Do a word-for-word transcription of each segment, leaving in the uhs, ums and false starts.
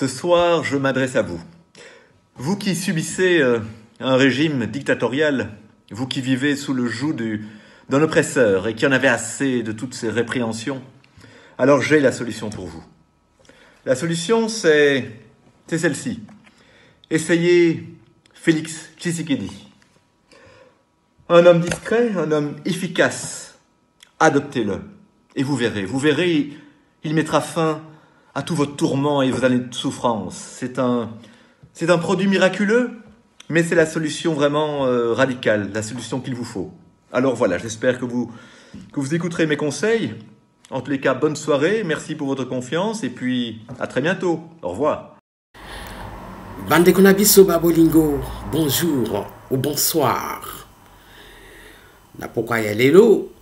Ce soir, je m'adresse à vous. Vous qui subissez un régime dictatorial, vous qui vivez sous le joug d'un oppresseur et qui en avez assez de toutes ces répréhensions, alors j'ai la solution pour vous. La solution, c'est celle-ci. Essayez Félix Tshisekedi. Un homme discret, un homme efficace. Adoptez-le et vous verrez. Vous verrez, il mettra fin à tous vos tourments et vos années de souffrance. C'est un, c'est un produit miraculeux, mais c'est la solution vraiment euh, radicale, la solution qu'il vous faut. Alors voilà, j'espère que vous, que vous écouterez mes conseils. En tous les cas, bonne soirée, merci pour votre confiance, et puis à très bientôt. Au revoir. Bande Konabiso Babolingo, bonjour ou bonsoir. Napoka Yalelo,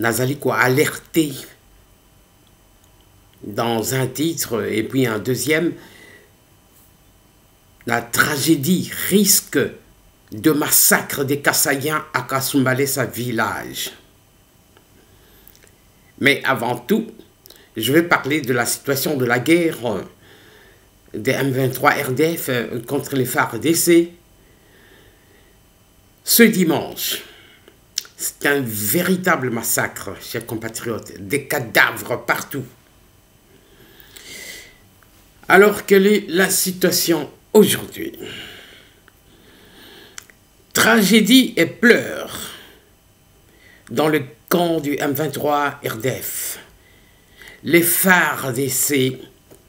Nazali ko alerté dans un titre et puis un deuxième, la tragédie risque de massacre des Kasaïens à Kasumbalesa village. Mais avant tout, je vais parler de la situation de la guerre des M vingt-trois R D F contre les F A R D C. Ce dimanche, c'est un véritable massacre, chers compatriotes, des cadavres partout. Alors, quelle est la situation aujourd'hui? Tragédie et pleurs dans le camp du M vingt-trois R D F. Les F A R D C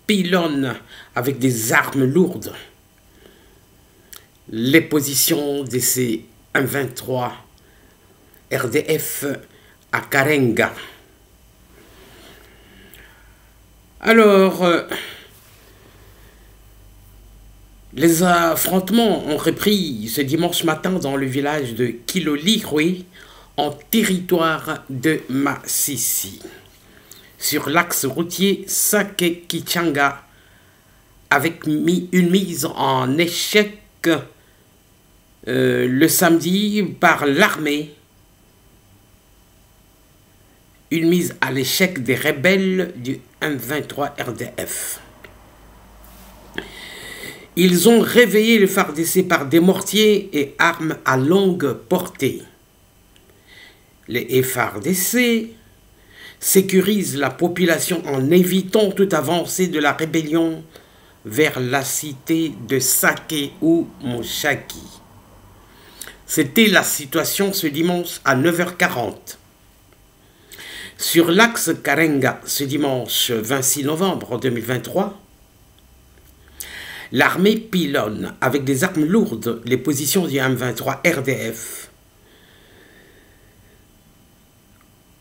pilonnent avec des armes lourdes les positions de ces M vingt-trois R D F à Karenga. Alors, euh, les affrontements ont repris ce dimanche matin dans le village de Kiloli-Roy, en territoire de Masisi, sur l'axe routier Sake Kichanga, avec une mise en échec euh, le samedi par l'armée, une mise à l'échec des rebelles du M vingt-trois R D F. Ils ont réveillé le F A R D C par des mortiers et armes à longue portée. Les F A R D C sécurisent la population en évitant toute avancée de la rébellion vers la cité de Sake ou Moshaki. C'était la situation ce dimanche à neuf heures quarante. Sur l'axe Karenga, ce dimanche vingt-six novembre deux mille vingt-trois, l'armée pilonne avec des armes lourdes les positions du M vingt-trois R D F.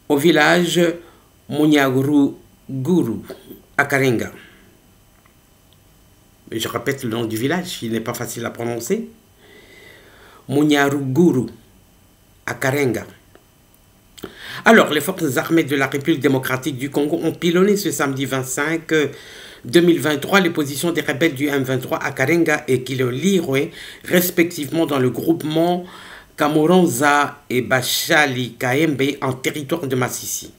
Au village Munyaruguru à Karenga. Je répète le nom du village, il n'est pas facile à prononcer. Munyaruguru à Karenga. Alors, les forces armées de la République démocratique du Congo ont pilonné ce samedi vingt-cinq deux mille vingt-trois les positions des rebelles du M vingt-trois à Karenga et Kiloli-Roy, respectivement dans le groupement Kamouranza et Bachali Kaembe en territoire de Masisi.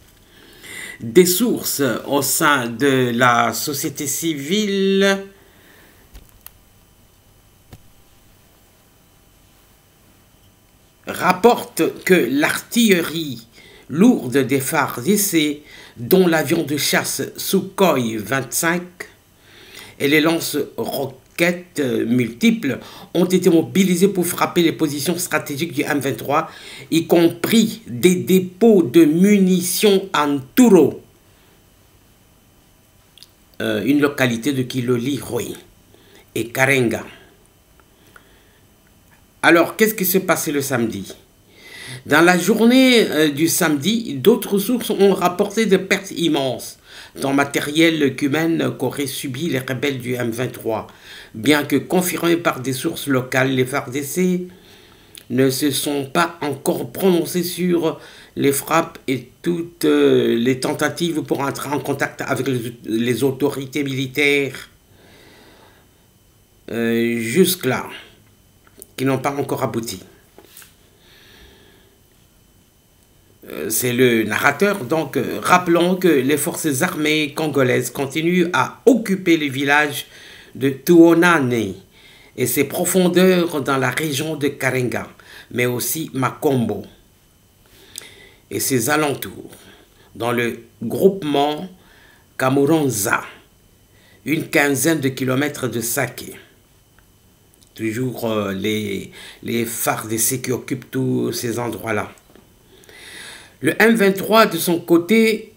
Des sources au sein de la société civile rapportent que l'artillerie lourde des F A R D C, dont l'avion de chasse Sukhoi vingt-cinq et les lance-roquettes multiples, ont été mobilisés pour frapper les positions stratégiques du M vingt-trois, y compris des dépôts de munitions à Nturo, euh, une localité de Kiloli-Roy et Karenga. Alors, qu'est-ce qui s'est passé le samedi? Dans la journée euh, du samedi, d'autres sources ont rapporté des pertes immenses dans matériel qu'humain qu'auraient subi les rebelles du M vingt-trois. Bien que confirmés par des sources locales, les F A R D C ne se sont pas encore prononcés sur les frappes et toutes euh, les tentatives pour entrer en contact avec les, les autorités militaires euh, jusque-là, qui n'ont pas encore abouti. C'est le narrateur, donc rappelons que les forces armées congolaises continuent à occuper le village de Tuonane et ses profondeurs dans la région de Karenga, mais aussi Makombo et ses alentours, dans le groupement Kamouranza, une quinzaine de kilomètres de Sake. Toujours les, les F A R D C qui occupent tous ces endroits-là. Le M vingt-trois, de son côté,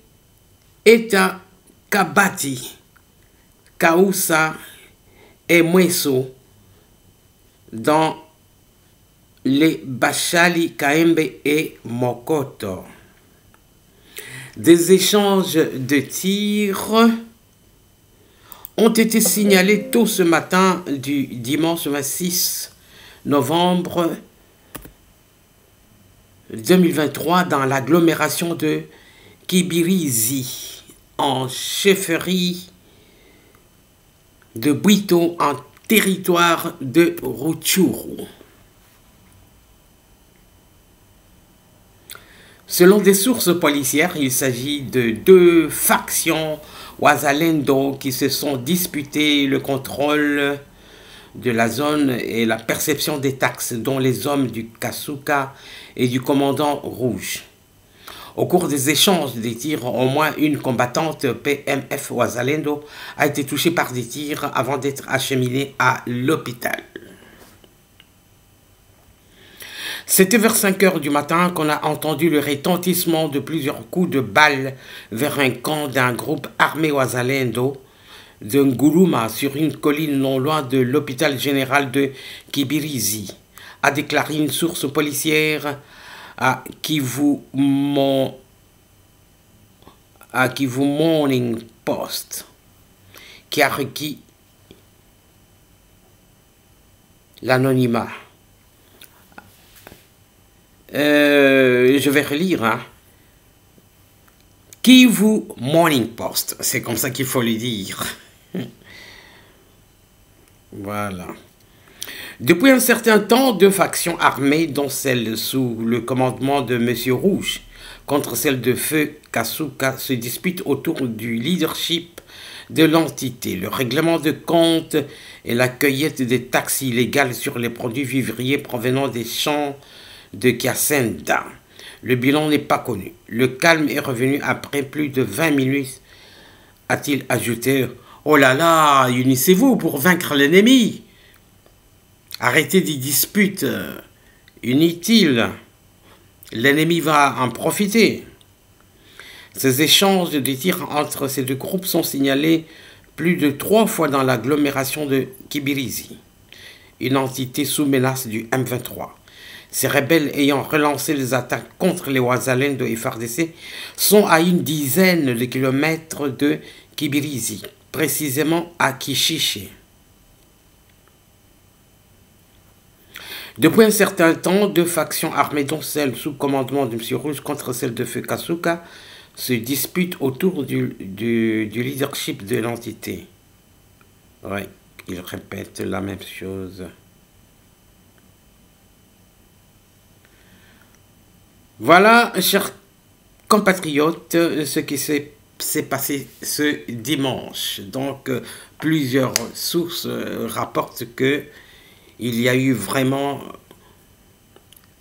est à Kabati, Kaoussa et Mweso, dans les Bachali, Kaembe et Mokoto. Des échanges de tirs ont été signalés tôt ce matin du dimanche vingt-six novembre deux mille vingt-trois dans l'agglomération de Kibirizi, en chefferie de Bwito, en territoire de Rutshuru. Selon des sources policières, il s'agit de deux factions Wazalendo qui se sont disputées le contrôle de la zone et la perception des taxes, dont les hommes du Kasuka et du commandant rouge. Au cours des échanges des tirs, au moins une combattante P M F Wazalendo a été touchée par des tirs avant d'être acheminée à l'hôpital. C'était vers cinq heures du matin qu'on a entendu le retentissement de plusieurs coups de balles vers un camp d'un groupe armé Wazalendo de Nguruma, sur une colline non loin de l'hôpital général de Kibirizi, a déclaré une source policière à Kivu, Mon... à Kivu Morning Post, qui a requis l'anonymat. Euh, je vais relire, hein. Kivu Morning Post, c'est comme ça qu'il faut le dire. Voilà. Depuis un certain temps, deux factions armées, dont celle sous le commandement de Monsieur Rouge, contre celle de Feu Kasuka, se disputent autour du leadership de l'entité, le règlement de comptes et la cueillette des taxes illégales sur les produits vivriers provenant des champs de Kiasenda. Le bilan n'est pas connu. Le calme est revenu après plus de vingt minutes, a-t-il ajouté. Oh là là, unissez-vous pour vaincre l'ennemi. Arrêtez des disputes inutiles. L'ennemi va en profiter. Ces échanges de tirs entre ces deux groupes sont signalés plus de trois fois dans l'agglomération de Kibirizi, une entité sous menace du M vingt-trois. Ces rebelles ayant relancé les attaques contre les Wazalendo et F A R D C sont à une dizaine de kilomètres de Kibirizi, précisément à Kishishe. Depuis un certain temps, deux factions armées, dont celle sous commandement de M. Rouge contre celle de Feu Kasuka, se disputent autour du, du, du leadership de l'entité. Oui, ils répètent la même chose. Voilà, chers compatriotes, ce qui s'est passé ce dimanche. Donc, plusieurs sources rapportent que il y a eu vraiment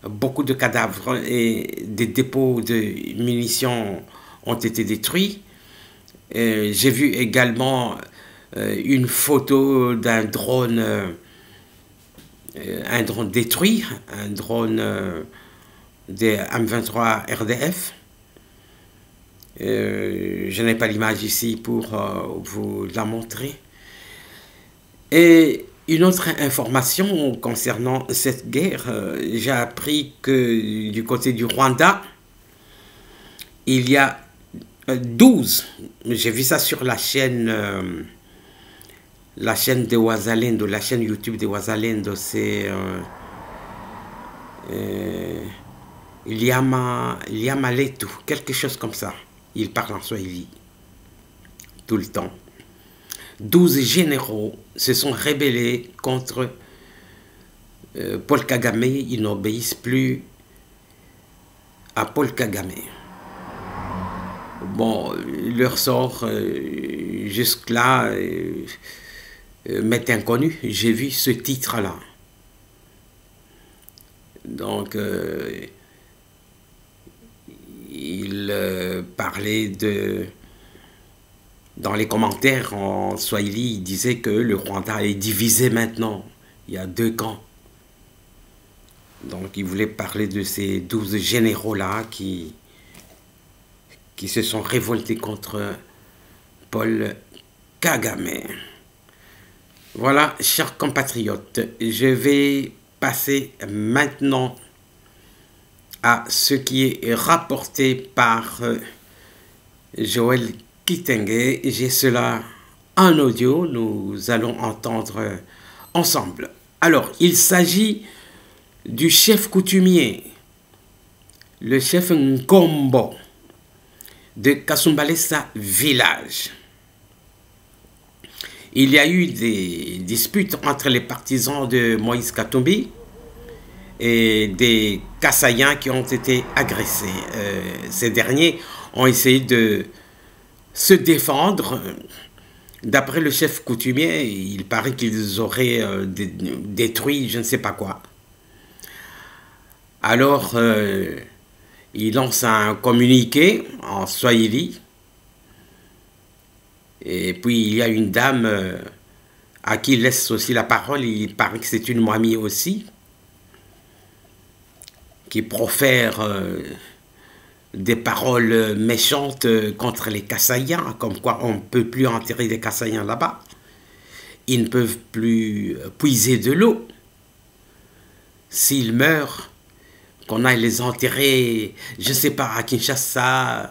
beaucoup de cadavres et des dépôts de munitions ont été détruits. J'ai vu également une photo d'un drone, un drone détruit, un drone des M vingt-trois R D F. Euh, je n'ai pas l'image ici pour euh, vous la montrer. Et une autre information concernant cette guerre, euh, j'ai appris que du côté du Rwanda, il y a douze, j'ai vu ça sur la chaîne, euh, la chaîne de Wazalendo, la chaîne YouTube de Wazalendo, c'est... Euh, euh, Liama, Liama Letu, quelque chose comme ça. Il parle en swahili tout le temps. douze généraux se sont rébellés contre euh, Paul Kagame. Ils n'obéissent plus à Paul Kagame. Bon, leur sort euh, jusque-là euh, euh, m'est inconnu. J'ai vu ce titre-là. Donc, euh, il euh, parlait de... Dans les commentaires en swahili, il disait que le Rwanda est divisé maintenant. Il y a deux camps. Donc, il voulait parler de ces douze généraux-là qui, qui se sont révoltés contre Paul Kagame. Voilà, chers compatriotes, je vais passer maintenant à ce qui est rapporté par Joël Kitenge. J'ai cela en audio, nous allons entendre ensemble. Alors, il s'agit du chef coutumier, le chef Nkombo de Kasumbalesa village. Il y a eu des disputes entre les partisans de Moïse Katumbi et des Kasaïens qui ont été agressés. Euh, ces derniers ont essayé de se défendre. D'après le chef coutumier, il paraît qu'ils auraient euh, détruit je ne sais pas quoi. Alors, euh, il lance un communiqué en swahili. Et puis, il y a une dame euh, à qui il laisse aussi la parole. Il paraît que c'est une mamie aussi, qui profère euh, des paroles méchantes euh, contre les Kasaïens, comme quoi on ne peut plus enterrer des Kasaïens là-bas. Ils ne peuvent plus puiser de l'eau. S'ils meurent, qu'on aille les enterrer, je ne sais pas, à Kinshasa,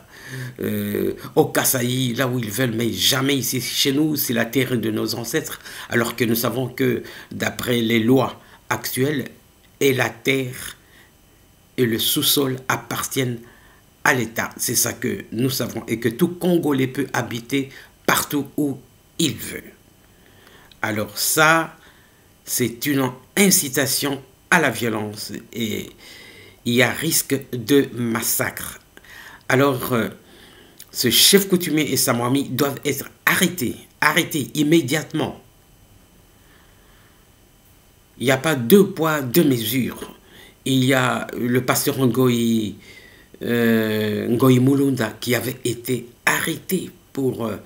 euh, au Kasaï, là où ils veulent, mais jamais ici chez nous, c'est la terre de nos ancêtres, alors que nous savons que, d'après les lois actuelles, et la terre et le sous-sol appartiennent à l'État. C'est ça que nous savons, et que tout Congolais peut habiter partout où il veut. Alors ça, c'est une incitation à la violence, et il y a risque de massacre. Alors, euh, ce chef coutumier et sa mamie doivent être arrêtés, arrêtés immédiatement. Il n'y a pas deux poids, deux mesures. Il y a le pasteur Ngoï, euh, Ngoï Mulunda qui avait été arrêté pour euh,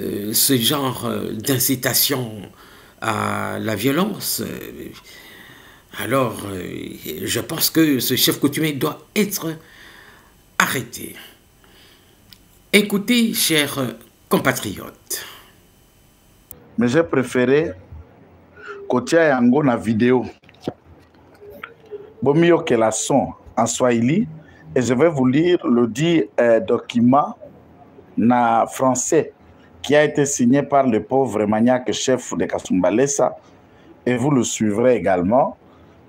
euh, ce genre euh, d'incitation à la violence. Alors, euh, je pense que ce chef coutumier doit être arrêté. Écoutez, chers compatriotes. Mais j'ai préféré côté yango na vidéo. Bon mieux que la son en swahili. Et je vais vous lire le dit euh, document na français qui a été signé par le pauvre maniaque chef de Kasumbalesa. Et vous le suivrez également.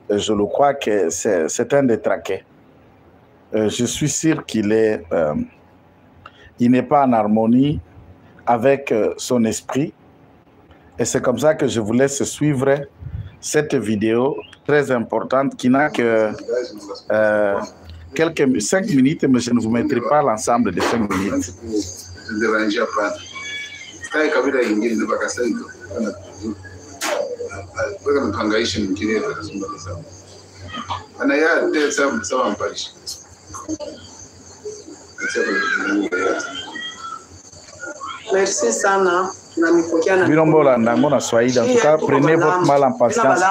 Je le crois que c'est un détraqué. Euh, je suis sûr qu'il est, euh, il n'est pas en harmonie avec euh, son esprit. Et c'est comme ça que je vous laisse suivre cette vidéo très importante qui n'a que euh, quelques cinq minutes, mais je ne vous mettrai pas l'ensemble des cinq minutes. Merci sana. Birombola ndango na Swahili, en tout cas, prenez votre mal en patience.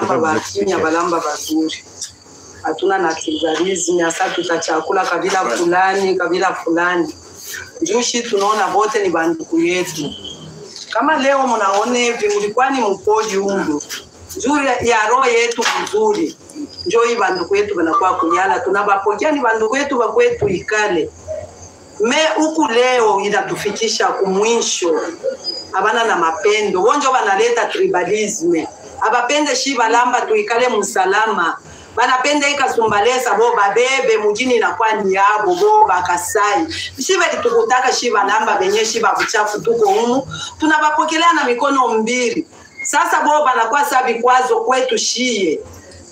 Hatuna nationalism ya sasa tutachakula kabila fulani, kabila fulani. Jushi tunaona wote ni banduku yetu. Kama leo mnaona hivi mlikuwa ni mkoji huko. Nzuri ya roho yetu nzuri. Njoi banduku yetu wanakuwa kunyala tunabapokea ni banduku yetu wa kwetu ikale. Me huku leo inatufikisha kumwisho. Abana na mapendo. Wonjo banaleta tribalism. Abapende shi balamba tuikale msalama. Banapende Kasumbalesa bo babebe mjini inakuwa ni yabo bo bakasai. Shiva tukutaka shiva namba benye shiva kuchafu tuko humu. Tunabapokelea na mikono mbili. Sasa bo banakuwa sabi kwazo kwetu shie.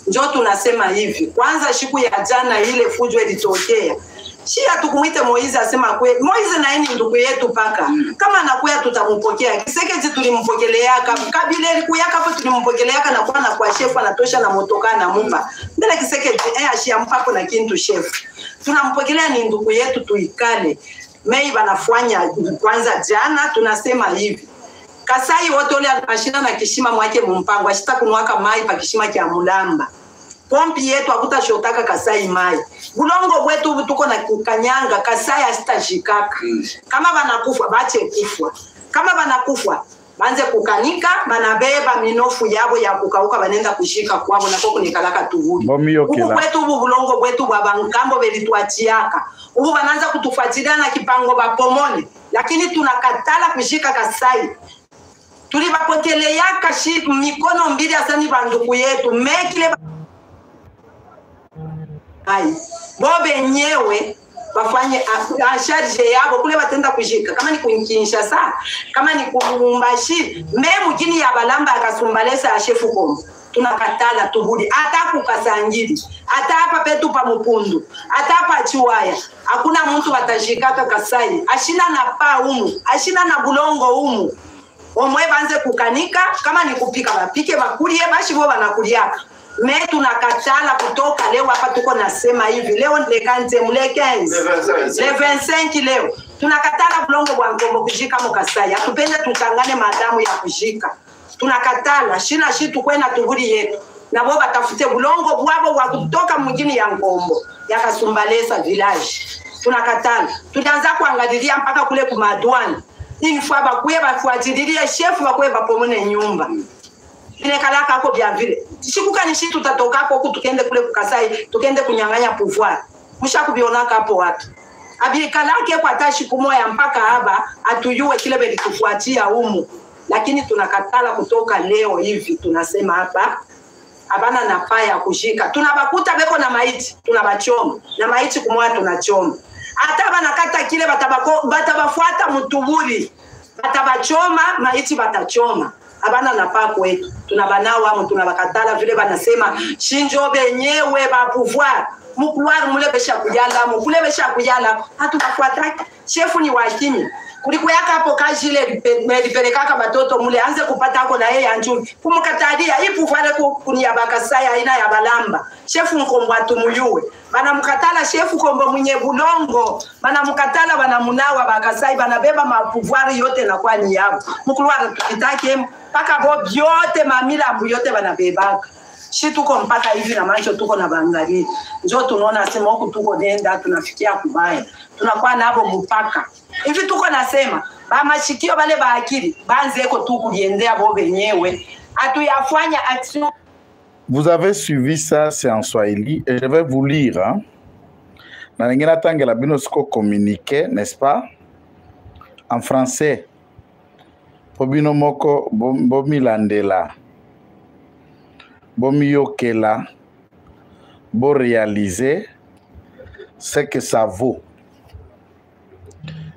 Ndio tunasema hivi. Kwanza siku ya jana ile fujo ilitokea. Shia tukumuite Moize asema kweli. Moize na yeye ndugu yetu paka. Kama anakuya tutampokea. Tshisekedi tulimpokelea kama Kabila alikuya hapo tulimpokelea kana kwa na kwa chef anatosha na motoka na mumba. Bila Tshisekedi eh ashia mpako na kintu chef. Tunampokelea ni ndugu yetu tuikale. Mei banafanya kwanza jana tunasema hivi. Kasai wote wale anashina na kishima mwake mumpango ashita kunwaka mai pa kishima kya Mulamba. Pompi yetu akuta shotaka Kasai mai. Bulongo wetu tuko na Kanyanga Kasai asitajikaka. Kama banakufa bache kifwa. Kama banakufa banze kukanika banabeba minofu yabo ya kukauka banenda kushika kwabo na koko nikalaka tuvuli. Huko wetu huko bulongo wetu baba nkambo belituachiaka. Huko bananza kutufuatilia na kipango ba pomoni. Lakini tunakatala kushika Kasai. Tulibapotelea kashi mikono mbili asani banduku yetu mekile ai bobe nyewe wafanye charge yabo kule batenda kujika kama ni kuinkinsha saa kama ni kumumbashi memu jini ya Balamba Kasumbalesa ya chefu komo tunakatala tubudi hata kukasangili hata hapa petu pa Mupundu hata hapa Chiwaya hakuna mtu watajikata Kasai ashina na paa umu ashina na bulongo umu. Omwe banze kukanika kama ni kupika bapike bakulie bashi bo banakuliaka. Me tunakatala kutoka leo hapa tuko nasema hivi leo le quinze mule quinze le vingt-cinq leo tunakatala bulongo bwa Nkombo kujika mu Kasai atupende tutangane madamu ya kujika. Tunakatala shina shitu kwenda tuvuli yetu na bo batafute bulongo bwabo wa kutoka mjini ya Nkombo ya Kasumbalesa village. Tunakatala tutaanza kuangalilia mpaka kule ku madwani. Une fois bakuye bafuatilia chef bakuye bapomone nyumba inekalaka hapo bya vile sikuka nishi tutatoka hapo huko tukaende kule kukasai tukaende kunyang'anya pouvoir mshakubionaka hapo watu abikalake kwa tashi kumoya mpaka haba atujue kile belikufuatia umu. Lakini tunakatala kutoka leo hivi tunasema hapa abana na paa ya kushika tunabakuta beko na maiti tunabachoma na maiti kumoya tunachoma. Hata banakata kile batabako batabafuata mtubuli batabachoma maiti batachoma abana napaa kwetu tunabanao hapo tunabakatala vile banasema shinjo benyewe ba pouvoir mkuwari mule besha kujala mule besha kujala hatubafuata chefu ni wakini kuliko yaka hapo kazi ile nilipelekaka batoto mule anze kupata hako na yeye anjuni kumkatalia ipo vale kunia bakasaya aina ya Balamba chefu Nkombo atumuyue banamkatala chefu Kombo mwenye bulongo banamkatala banamunawa bakasai banabeba mapuvuari yote na kwa niabu mkulwara tukitake mpaka bo yote mamila ambu yote banabebaka shi tuko mpaka hivi na macho tuko na bangali njo tunaona sema huku tuko nenda tunafikia kubaya tunakuwa nabo mpaka hivi tuko nasema ba mashikio wale ba akili banze eko tu kujiendea bo benyewe atuyafanya action. Vous avez suivi ça, c'est en Swahili et je vais vous lire hein. Na ngina tange la binosco communiqué, n'est-ce pas? En français. Pobino moko bomilandela. Bomiyokela. Bo réaliser ce que ça vaut.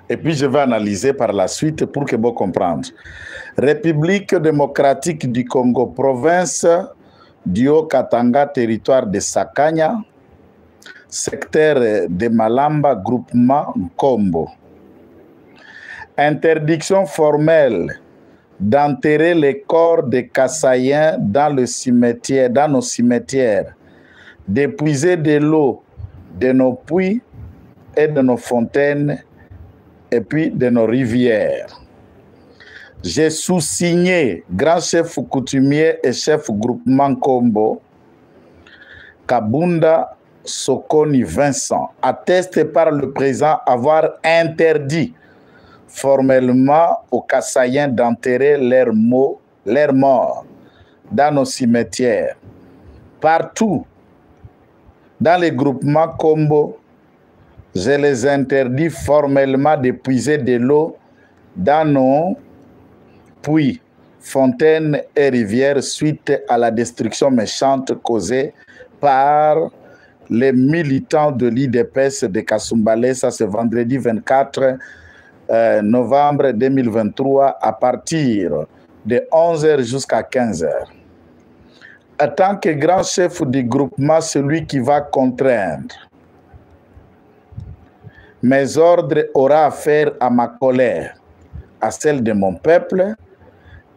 Et puis je vais analyser par la suite pour que vous compreniez. République démocratique du Congo, province du Haut-Katanga, territoire de Sakania, secteur de Malamba, groupement Nkombo. Interdiction formelle d'enterrer les corps des Kasaïens dans le cimetière, dans nos cimetières, d'épuiser de l'eau de nos puits et de nos fontaines et puis de nos rivières. J'ai sous-signé grand chef coutumier et chef groupement Combo, Kabunda Sokoni Vincent, atteste par le présent avoir interdit formellement aux Kasaïens d'enterrer leurs morts, leurs morts dans nos cimetières, partout dans les groupements Combo. Je les interdis formellement de puiser de l'eau dans nos puits, fontaines et rivières suite à la destruction méchante causée par les militants de l'I D P S de Kasumbalesa ce vendredi vingt-quatre novembre deux mille vingt-trois à partir de onze heures jusqu'à quinze heures. en tant que grand chef du groupement, celui qui va contraindre mes ordres aura affaire à ma colère, à celle de mon peuple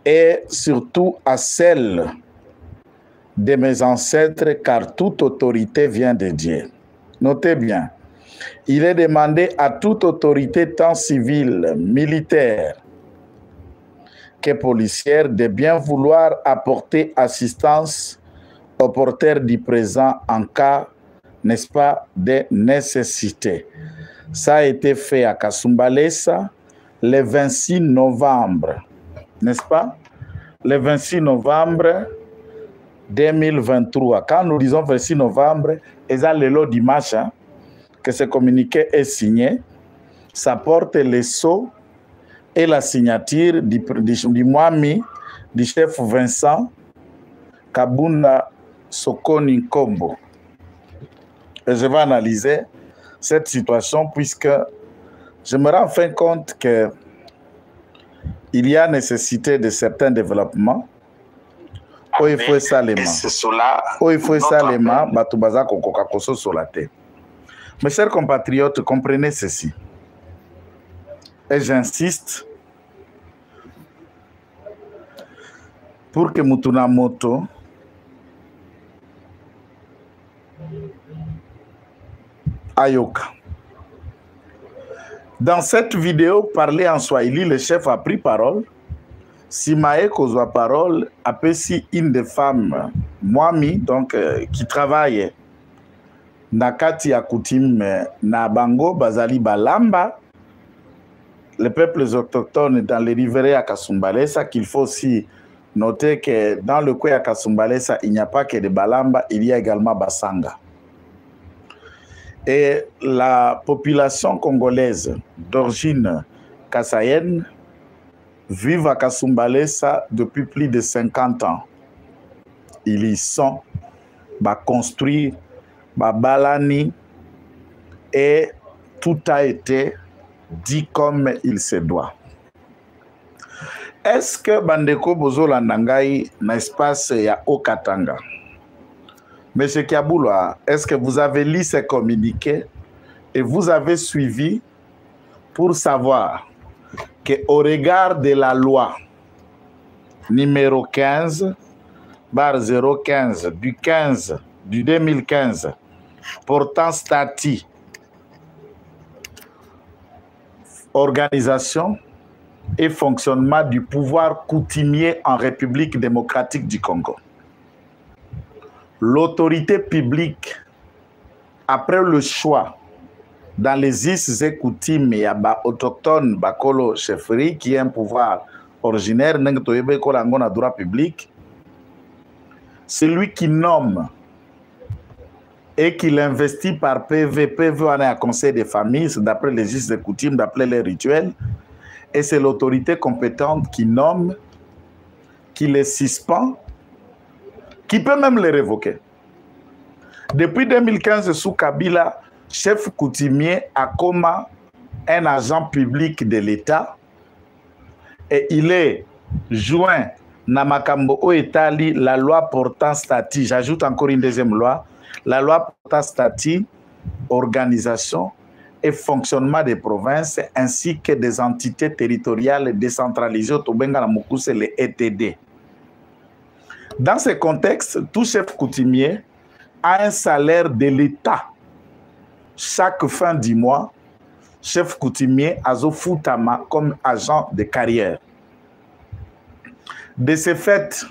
et surtout à celle de mes ancêtres, car toute autorité vient de Dieu. Notez bien, il est demandé à toute autorité, tant civile, militaire que policière, de bien vouloir apporter assistance aux porteurs du présent en cas, n'est-ce pas, de nécessité. Ça a été fait à Kasumbalesa le vingt-six novembre, n'est-ce pas? Le vingt-six novembre deux mille vingt-trois. Quand nous disons vingt-six novembre, ils ont le lot d'image hein, que ce communiqué est signé. Ça porte les sceaux et la signature du, du, du Mwami, du chef Vincent Kabuna Sokoni Nkombo. Et je vais analyser cette situation puisque je me rends enfin compte que il y a nécessité de certains développements. Oh, il faut salement. Oh, il faut salement. Batubaza kokoka koso solate. Mes chers compatriotes, comprenez ceci. Et j'insiste pour que Mutunamoto Ayoka. Dans cette vidéo parlée en Swahili, le chef a pris parole. Si Maeko soit parole, après si une des femmes, Mwami, donc euh, qui travaille Nakati Akoutim na Bango, Bazali Balamba, les peuples autochtones dans les riverains à Kasumbalesa, qu'il faut aussi noter que dans le coin à Kasumbalesa, il n'y a pas que des Balamba, il y a également Basanga. Et la population congolaise d'origine kasaïenne vit à Kasumbalesa depuis plus de cinquante ans. Ils y sont, bah construit, bah balani, et tout a été dit comme il se doit. Est-ce que Bandeko Bozola Nangai n'a espace ya Haut-Katanga? Monsieur Kiabouloa, est-ce que vous avez lu ces communiqués et vous avez suivi pour savoir qu'au regard de la loi numéro quinze barre zéro quinze du quinze du deux mille quinze portant statut organisation et fonctionnement du pouvoir coutumier en République démocratique du Congo, l'autorité publique, après le choix dans les îles et coutumes, il y a ba autochtone, bakolo chefferie qui est un pouvoir originaire, n'engtoyebe kolangona droit public, celui qui nomme et qui l'investit par P V, P V en est un conseil des familles, d'après les îles et coutumes, d'après les rituels, et c'est l'autorité compétente qui nomme, qui les suspend, qui peut même les révoquer. Depuis deux mille quinze, sous Kabila, chef coutumier a comme un agent public de l'État et il est joint na makambo o etali la loi portant statut. J'ajoute encore une deuxième loi, la loi portant statut, organisation et fonctionnement des provinces ainsi que des entités territoriales décentralisées au Tobenga na Mokuse, les E T D. Dans ce contexte, tout chef coutumier a un salaire de l'État. Chaque fin du mois, chef coutumier azo futama comme agent de carrière. De ce fait,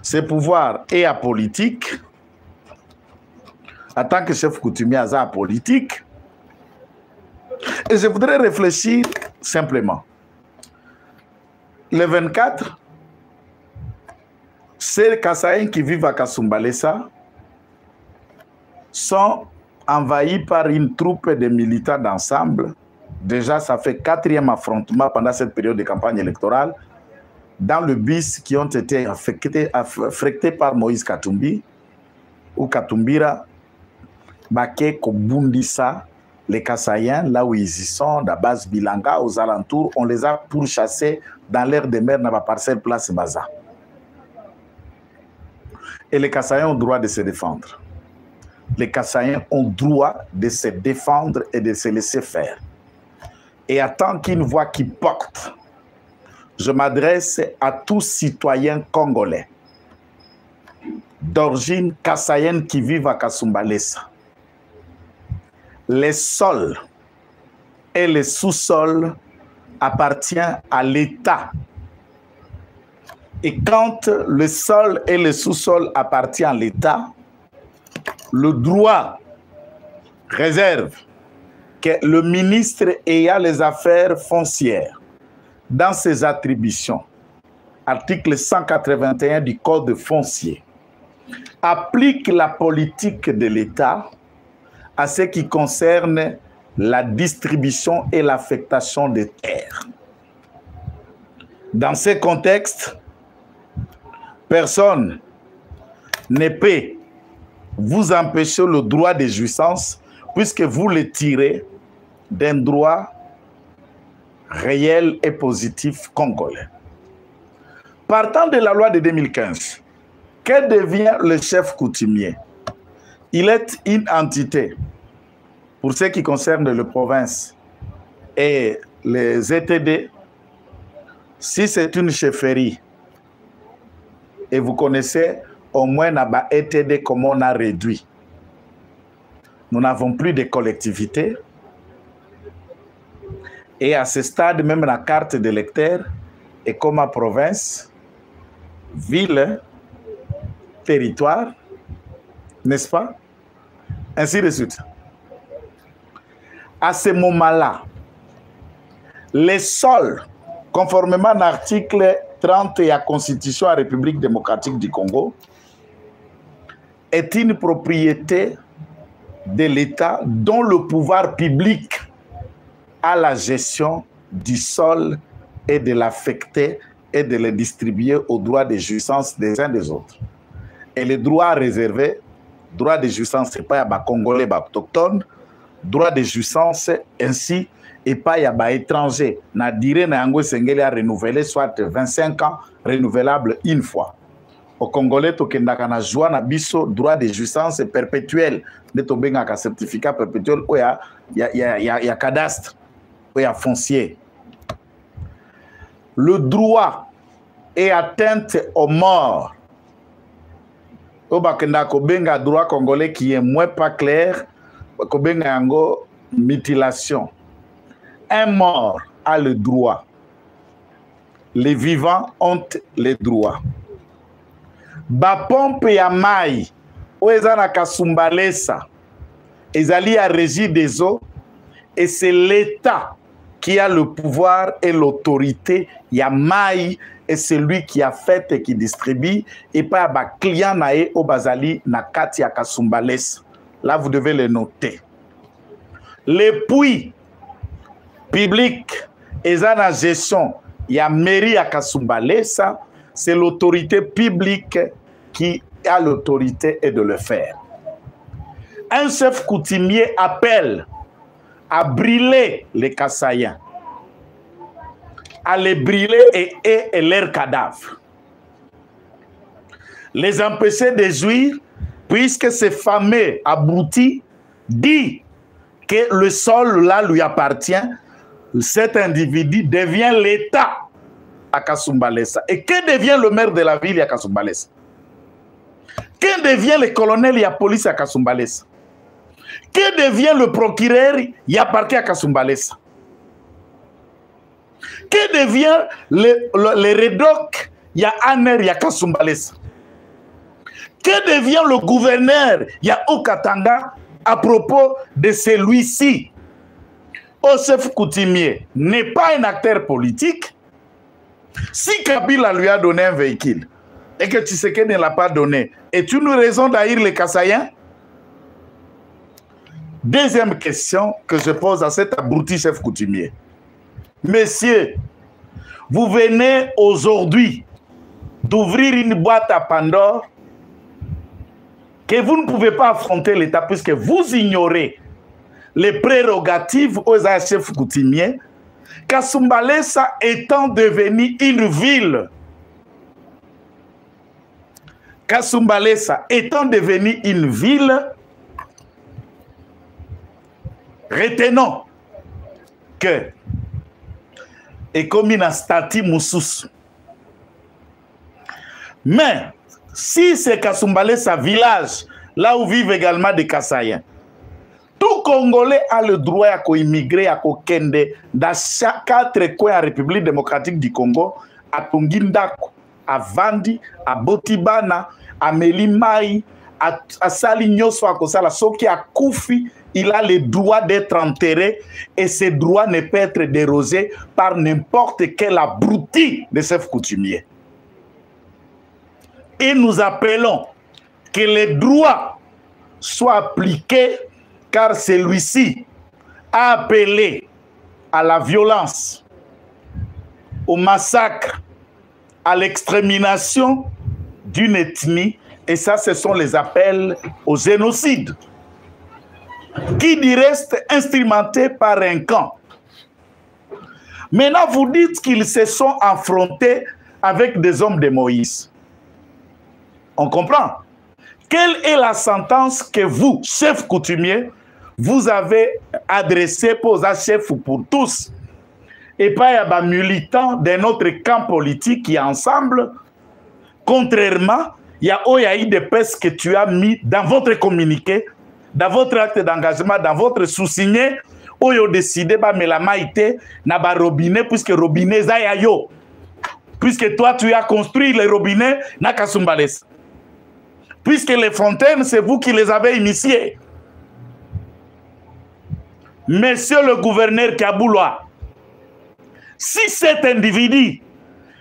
ce pouvoir est apolitique. En tant que chef coutumier azo apolitique, et je voudrais réfléchir simplement. Le vingt-quatre, ces Kasaïens qui vivent à Kasumbalesa sont envahis par une troupe de militants d'ensemble. Déjà, ça fait quatrième affrontement pendant cette période de campagne électorale dans le bus qui ont été affectés, affectés par Moïse Katumbi ou Katumbira, Baké, Kobundisa, les Kasaïens, là où ils y sont, d'Abaz Bilanga, aux alentours, on les a pourchassés dans l'air des mers, dans la parcelle Place Baza. Et les Kasaïens ont le droit de se défendre. Les Kasaïens ont le droit de se défendre et de se laisser faire. Et à tant qu'une voix qui porte, je m'adresse à tous citoyens congolais d'origine kassaïenne qui vivent à Kasumbalesa. Les sols et les sous-sols appartiennent à l'État. Et quand le sol et le sous-sol appartiennent à l'État, le droit réserve que le ministre ayant les affaires foncières dans ses attributions, article cent quatre-vingt-un du Code foncier, applique la politique de l'État à ce qui concerne la distribution et l'affectation des terres. Dans ce contexte, personne ne peut vous empêcher le droit de jouissance puisque vous le tirez d'un droit réel et positif congolais. Partant de la loi de deux mille quinze, que devient le chef coutumier? Il est une entité, pour ce qui concerne les provinces et les E T D, si c'est une chefferie, et vous connaissez au moins la E T D comment on a réduit. Nous n'avons plus de collectivités. Et à ce stade, même la carte d'électeur est comme à province, ville, territoire, n'est-ce pas? Ainsi de suite. À ce moment-là, les sols, conformément à l'article trente de la Constitution de la République démocratique du Congo, est une propriété de l'État dont le pouvoir public à la gestion du sol et de l'affecter et de le distribuer aux droits de jouissance des uns des autres. Et les droits réservés, droit de jouissance, c'est pas à Congolais, à autochtones, droit de jouissance, ainsi, et pas à étrangers. Na dire na yango sengeli a renouvelé, soit vingt-cinq ans, renouvelable une fois. Au Congolais, to kendaka na joie na biso, droit de jouissance perpétuel. Ne to benga ka certificat perpétuel, oya, ya, ya, ya, ya cadastre. Foncier. Le droit est atteinte aux morts. Obakendakobenga droit congolais qui est moins pas clair, kobenga yango mutilation. Un mort a le droit. Les vivants ont le droit. Ba pompe ya mai, oeza na Kasumbalesa, ezali ya régie des eaux, et c'est l'État qui a le pouvoir et l'autorité. Il y a Maï et c'est lui qui a fait et qui distribue. Et pas bah, client nae obazali nakati Kasumbalesa. Là, vous devez le noter. Les puits publics et la gestion, il y a mairie à Kasumbalesa. C'est l'autorité publique qui a l'autorité et de le faire. Un chef coutumier appelle à brûler les Kassaïens, à les brûler et, et, et leurs cadavres, les empêcher de jouir, puisque ces fameux abrutis dit que le sol là lui appartient, cet individu devient l'État à Kasumbalesa. Et que devient le maire de la ville à Kasumbalesa? Que devient le colonel et la police à Kasumbalesa? Que devient le procureur? Il appartient à Kasumbalesa. Que devient le, le, le rédoc? Il y a Aner, il y a Kasumbalesa. Que devient le gouverneur? Il y a Haut-Katanga à propos de celui-ci. Osef Coutumier n'est pas un acteur politique. Si Kabila lui a donné un véhicule et que Tshisekedi ne l'a pas donné, est-ce une raison d'haïr les Kassaïens? Deuxième question que je pose à cet abruti chef coutumier. Messieurs, vous venez aujourd'hui d'ouvrir une boîte à Pandore que vous ne pouvez pas affronter l'État puisque vous ignorez les prérogatives aux chefs coutumiers. Kasumbalesa étant devenue une ville, Kasumbalesa étant devenue une ville, retenons que et comme une statue moussous. Mais si c'est Kasumbalesa village, là où vivent également des Kasaïens, tout Congolais a le droit à immigrer à Kokende dans chaque quatre coins de la République démocratique du Congo, à Tongindako, à Vandi, à Botibana, à Melimai, à, à Salignoso, à Kosala, Soki, à Koufi. Il a le droit d'être enterré et ce droit ne peut être dérogé par n'importe quel abruti de chef coutumier. Et nous appelons que les droits soient appliqués car celui-ci a appelé à la violence, au massacre, à l'extermination d'une ethnie et ça ce sont les appels au génocide, qui du reste instrumenté par un camp. Maintenant, vous dites qu'ils se sont affrontés avec des hommes de Moïse. On comprend. Quelle est la sentence que vous, chefs coutumiers, vous avez adressée pour un chef ou pour tous, et pas à des militants d'un autre camp politique qui est ensemble, contrairement à des pèses que tu as mis dans votre communiqué, dans votre acte d'engagement, dans votre sous-signé, où vous décidez de la maïté, na ba robinet, puisque robinet zaya yo. Puisque toi, tu as construit les robinets, na Kasumbalesa. Puisque les fontaines, c'est vous qui les avez initiées. Monsieur le gouverneur Kaboulois, si cet individu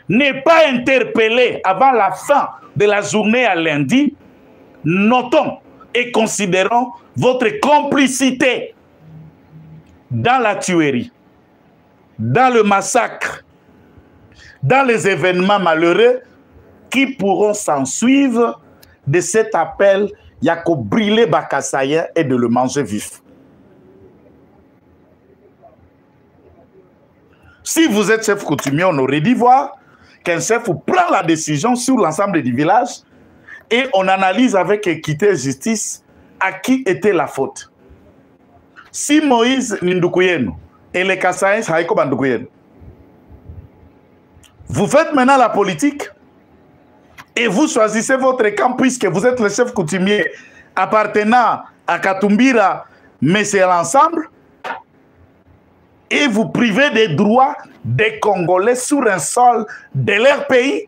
n'est pas interpellé avant la fin de la journée à lundi, notons et considérons votre complicité dans la tuerie, dans le massacre, dans les événements malheureux qui pourront s'en suivre de cet appel à brûler Bakasaïen et de le manger vif. Si vous êtes chef coutumier, on aurait dû voir qu'un chef prend la décision sur l'ensemble du village et on analyse avec équité et justice à qui était la faute. Si Moïse Nindukuyenu et les Kasaïens Haïko Bandukuyenu, vous faites maintenant la politique et vous choisissez votre camp puisque vous êtes le chef coutumier appartenant à Katumbira, mais c'est l'ensemble, et vous privez des droits des Congolais sur un sol de leur pays,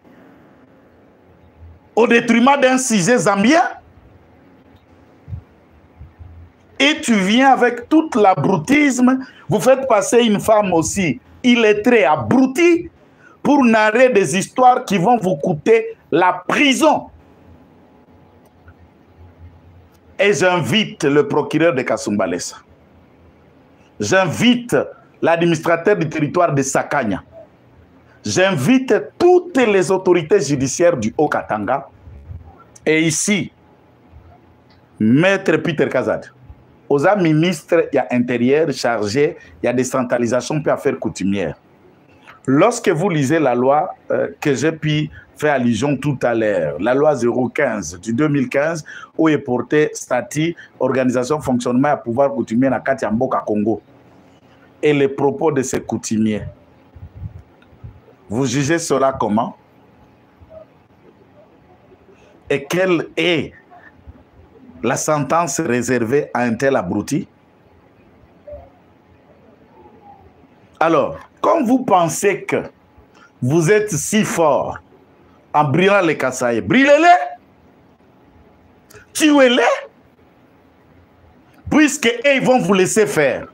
au détriment d'un sujet zambien, et tu viens avec tout l'abrutisme, vous faites passer une femme aussi illettrée, abrutie, pour narrer des histoires qui vont vous coûter la prison. Et j'invite le procureur de Kasumbalesa, j'invite l'administrateur du territoire de Sakania, j'invite toutes les autorités judiciaires du Haut-Katanga et ici, Maître Peter Kazad, aux ministres, il y a intérieur chargé, il y a décentralisation puis affaires coutumières. Lorsque vous lisez la loi euh, que j'ai pu faire allusion tout à l'heure, la loi zéro quinze du deux mille quinze, où est porté statut, organisation, fonctionnement et pouvoir coutumier dans Katiamboka Congo et les propos de ces coutumiers. Vous jugez cela comment? Et quelle est la sentence réservée à un tel abruti? Alors, quand vous pensez que vous êtes si fort en brûlant les Kasaïens, brûlez-les, tuez-les, puisqu'ils vont vous laisser faire.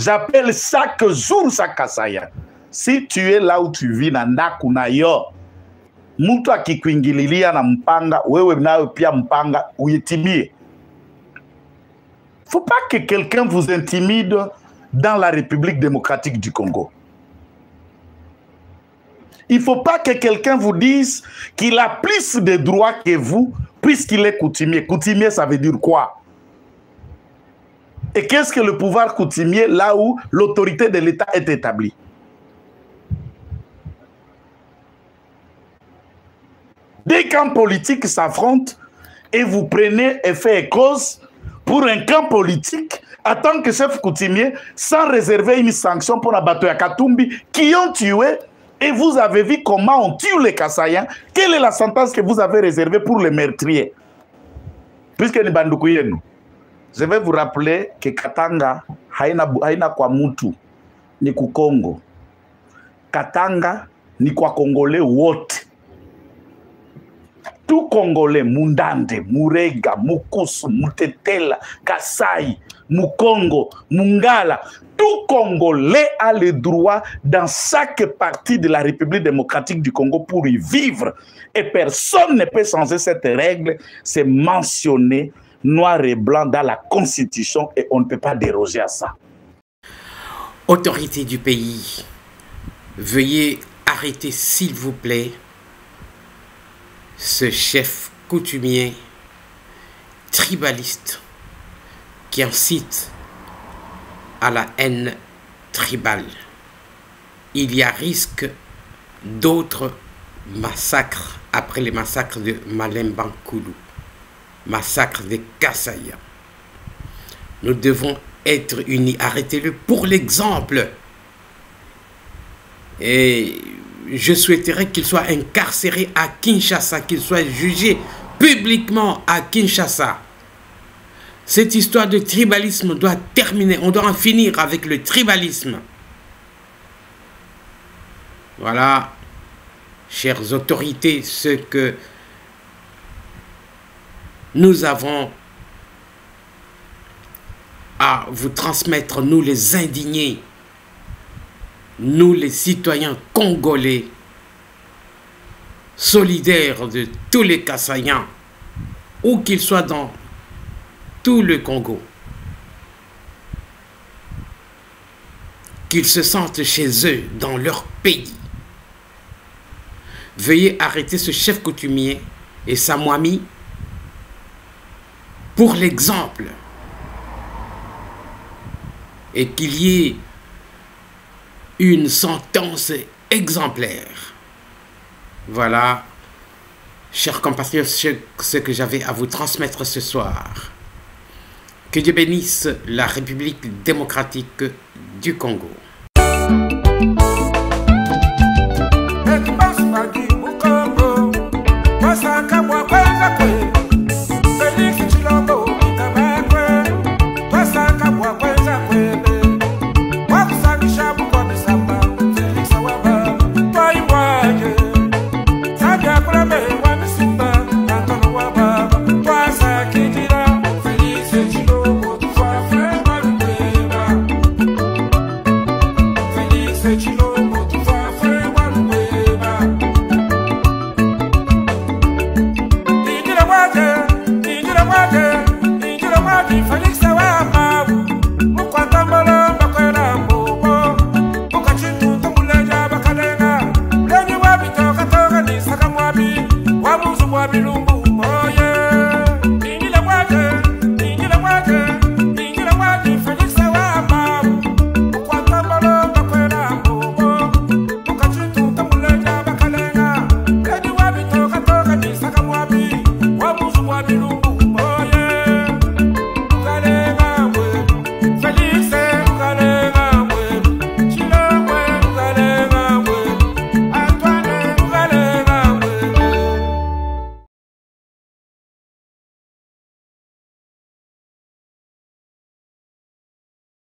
J'appelle chaque jour chaque Kasaïen. Si tu es là où tu vis, Nandakunayo, Mouta qui Kwingililia na Mpanga, Wewe na Pia Mpanga, Uyetimie. Il ne faut pas que quelqu'un vous intimide dans la République démocratique du Congo. Il ne faut pas que quelqu'un vous dise qu'il a plus de droits que vous, puisqu'il est coutumier. Coutumier, ça veut dire quoi? Et qu'est-ce que le pouvoir coutumier là où l'autorité de l'État est établie? Deux camps politiques s'affrontent et vous prenez effet et cause pour un camp politique en tant que chef coutumier sans réserver une sanction pour la bataille à Katumbi qui ont tué. Et vous avez vu comment on tue les Kasaïens. Quelle est la sentence que vous avez réservée pour les meurtriers? Puisque nous sommes, je vais vous rappeler que Katanga, haina kwa mutu, ni ku Congo. Katanga, ni kwa Congolais wote. Tout Congolais, Mundande, Murega, Mukusu, Mutetela, Kasai, Mukongo, Mungala, tout Congolais a le droit dans chaque partie de la République démocratique du Congo pour y vivre. Et personne ne peut changer cette règle. C'est mentionné noir et blanc dans la Constitution et on ne peut pas déroger à ça. Autorité du pays, veuillez arrêter s'il vous plaît ce chef coutumier tribaliste qui incite à la haine tribale. Il y a risque d'autres massacres après les massacres de Malembankoulou, massacre des Kasaïens. Nous devons être unis. Arrêtez-le pour l'exemple. Et je souhaiterais qu'il soit incarcéré à Kinshasa, qu'il soit jugé publiquement à Kinshasa. Cette histoire de tribalisme doit terminer. On doit en finir avec le tribalisme. Voilà, chères autorités, ce que nous avons à vous transmettre, nous les indignés, nous les citoyens congolais, solidaires de tous les Kasaïens, où qu'ils soient dans tout le Congo, qu'ils se sentent chez eux, dans leur pays. Veuillez arrêter ce chef coutumier et sa moimie pour l'exemple, et qu'il y ait une sentence exemplaire. Voilà, chers compatriotes, ce que j'avais à vous transmettre ce soir. Que Dieu bénisse la République démocratique du Congo.